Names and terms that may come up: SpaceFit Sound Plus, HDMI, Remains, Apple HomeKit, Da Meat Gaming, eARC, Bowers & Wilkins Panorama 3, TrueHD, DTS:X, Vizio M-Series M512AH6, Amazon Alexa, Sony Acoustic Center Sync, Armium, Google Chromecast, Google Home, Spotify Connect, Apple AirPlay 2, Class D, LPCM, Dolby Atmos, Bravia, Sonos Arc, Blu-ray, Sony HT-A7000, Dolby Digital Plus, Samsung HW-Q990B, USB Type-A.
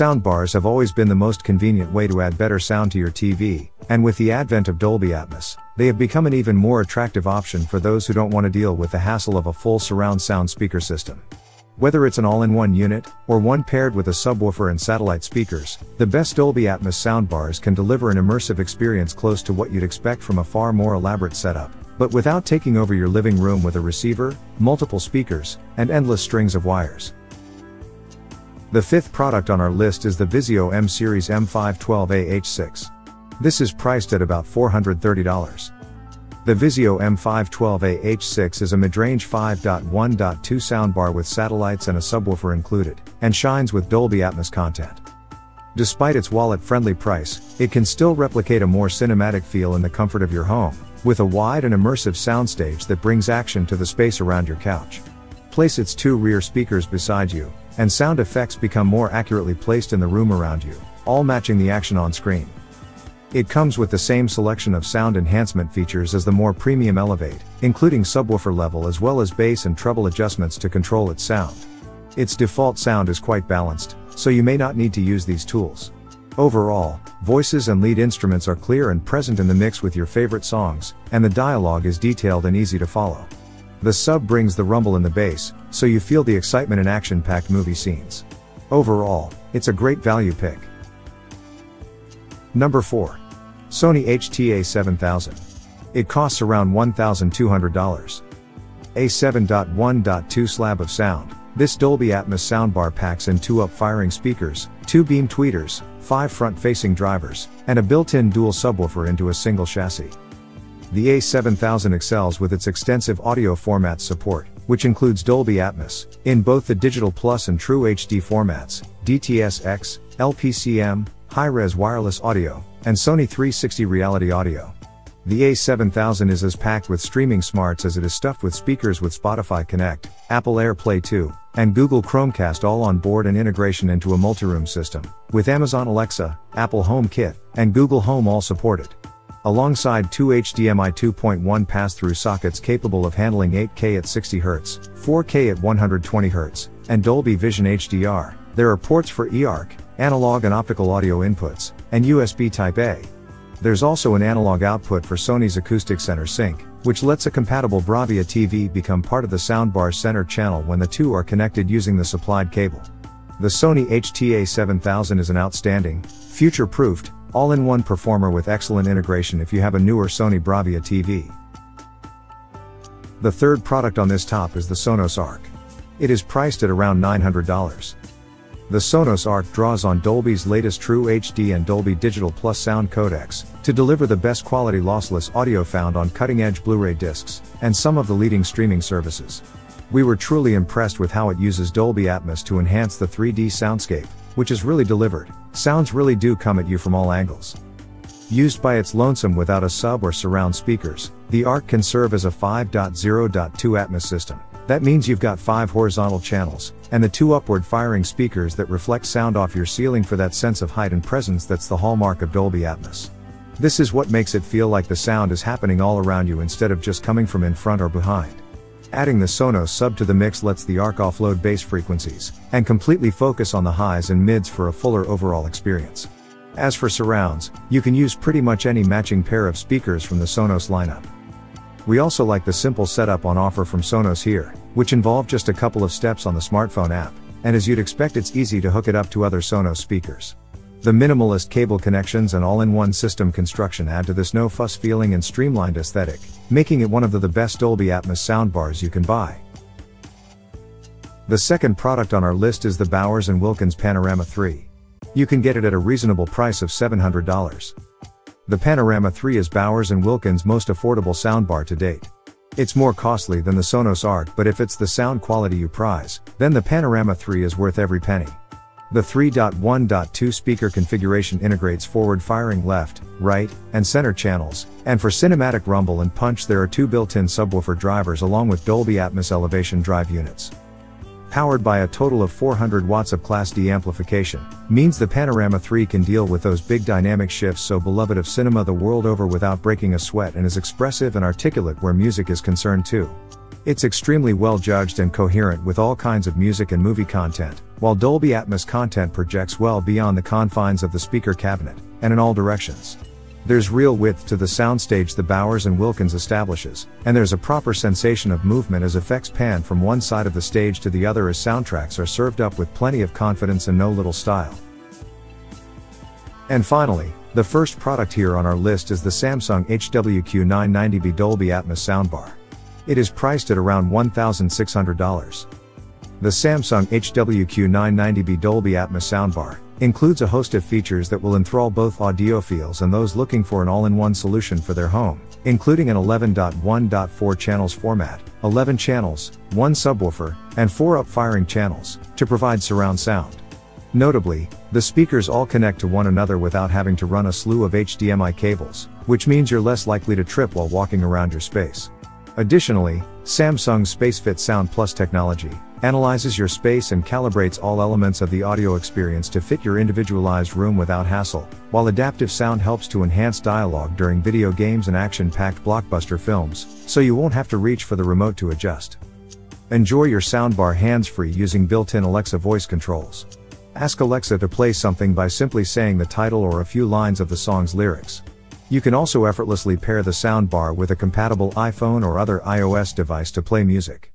Soundbars have always been the most convenient way to add better sound to your TV, and with the advent of Dolby Atmos, they have become an even more attractive option for those who don't want to deal with the hassle of a full surround sound speaker system. Whether it's an all-in-one unit, or one paired with a subwoofer and satellite speakers, the best Dolby Atmos soundbars can deliver an immersive experience close to what you'd expect from a far more elaborate setup, but without taking over your living room with a receiver, multiple speakers, and endless strings of wires. The fifth product on our list is the Vizio M-Series M512AH6. This is priced at about $430. The Vizio M512AH6 is a mid-range 5.1.2 soundbar with satellites and a subwoofer included, and shines with Dolby Atmos content. Despite its wallet-friendly price, it can still replicate a more cinematic feel in the comfort of your home, with a wide and immersive soundstage that brings action to the space around your couch. Place its two rear speakers beside you, and sound effects become more accurately placed in the room around you, all matching the action on screen. It comes with the same selection of sound enhancement features as the more premium Elevate, including subwoofer level as well as bass and treble adjustments to control its sound. Its default sound is quite balanced, so you may not need to use these tools. Overall, voices and lead instruments are clear and present in the mix with your favorite songs, and the dialogue is detailed and easy to follow. The sub brings the rumble in the bass, so you feel the excitement in action-packed movie scenes. Overall, it's a great value pick. Number 4. Sony HT-A7000. It costs around $1,200. A 7.1.2 slab of sound, this Dolby Atmos soundbar packs in two up-firing speakers, two beam tweeters, five front-facing drivers, and a built-in dual subwoofer into a single chassis. The A7000 excels with its extensive audio formats support, which includes Dolby Atmos, in both the Digital Plus and TrueHD formats, DTS:X, LPCM, high-res wireless audio, and Sony 360 reality audio. The A7000 is as packed with streaming smarts as it is stuffed with speakers with Spotify Connect, Apple AirPlay 2, and Google Chromecast all on board, and integration into a multi-room system, with Amazon Alexa, Apple HomeKit, and Google Home all supported. Alongside two HDMI 2.1 pass-through sockets capable of handling 8K at 60Hz, 4K at 120Hz, and Dolby Vision HDR, there are ports for eARC, analog and optical audio inputs, and USB Type-A. There's also an analog output for Sony's Acoustic Center Sync, which lets a compatible Bravia TV become part of the soundbar's center channel when the two are connected using the supplied cable. The Sony HT-A7000 is an outstanding, future-proofed, all-in-one performer with excellent integration if you have a newer Sony Bravia TV. The third product on this top is the Sonos Arc. It is priced at around $900. The Sonos Arc draws on Dolby's latest TrueHD and Dolby Digital Plus sound codecs, to deliver the best quality lossless audio found on cutting-edge Blu-ray discs, and some of the leading streaming services. We were truly impressed with how it uses Dolby Atmos to enhance the 3D soundscape, which is really delivered. Sounds really do come at you from all angles. Used by its lonesome without a sub or surround speakers, the Arc can serve as a 5.0.2 Atmos system. That means you've got five horizontal channels, and the two upward-firing speakers that reflect sound off your ceiling for that sense of height and presence that's the hallmark of Dolby Atmos. This is what makes it feel like the sound is happening all around you instead of just coming from in front or behind. Adding the Sonos sub to the mix lets the Arc offload bass frequencies, and completely focus on the highs and mids for a fuller overall experience. As for surrounds, you can use pretty much any matching pair of speakers from the Sonos lineup. We also like the simple setup on offer from Sonos here, which involved just a couple of steps on the smartphone app, and as you'd expect, it's easy to hook it up to other Sonos speakers. The minimalist cable connections and all-in-one system construction add to this no-fuss feeling and streamlined aesthetic, making it one of the best Dolby Atmos soundbars you can buy. The second product on our list is the Bowers & Wilkins Panorama 3. You can get it at a reasonable price of $700. The Panorama 3 is Bowers & Wilkins' most affordable soundbar to date. It's more costly than the Sonos Arc, but if it's the sound quality you prize, then the Panorama 3 is worth every penny. The 3.1.2 speaker configuration integrates forward-firing left, right, and center channels, and for cinematic rumble and punch there are two built-in subwoofer drivers along with Dolby Atmos elevation drive units. Powered by a total of 400 watts of Class D amplification, means the Panorama 3 can deal with those big dynamic shifts so beloved of cinema the world over without breaking a sweat, and is expressive and articulate where music is concerned too. It's extremely well judged and coherent with all kinds of music and movie content, while Dolby Atmos content projects well beyond the confines of the speaker cabinet, and in all directions. There's real width to the soundstage the Bowers and Wilkins establishes, and there's a proper sensation of movement as effects pan from one side of the stage to the other as soundtracks are served up with plenty of confidence and no little style. And finally, the first product here on our list is the Samsung HW-Q990B Dolby Atmos soundbar. It is priced at around $1,600. The Samsung HW-Q990B Dolby Atmos soundbar includes a host of features that will enthrall both audiophiles and those looking for an all-in-one solution for their home, including an 11.1.4 channels format, 11 channels, 1 subwoofer, and 4 up-firing channels, to provide surround sound. Notably, the speakers all connect to one another without having to run a slew of HDMI cables, which means you're less likely to trip while walking around your space. Additionally, Samsung's SpaceFit Sound Plus technology analyzes your space and calibrates all elements of the audio experience to fit your individualized room without hassle, while adaptive sound helps to enhance dialogue during video games and action-packed blockbuster films, so you won't have to reach for the remote to adjust. Enjoy your soundbar hands-free using built-in Alexa voice controls. Ask Alexa to play something by simply saying the title or a few lines of the song's lyrics. You can also effortlessly pair the soundbar with a compatible iPhone or other iOS device to play music.